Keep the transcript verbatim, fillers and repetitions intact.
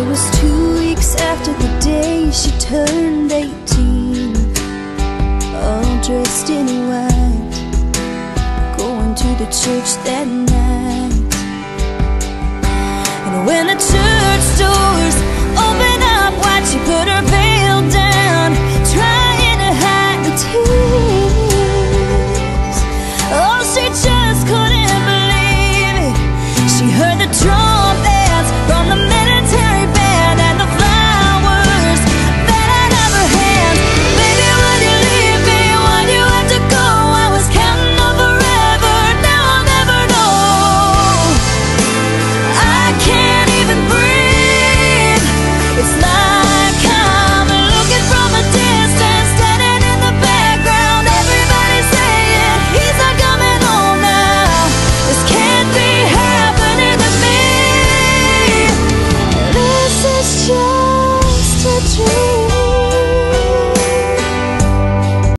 It was two weeks after the day she turned eighteen, all dressed in white, going to the church that night. And when the church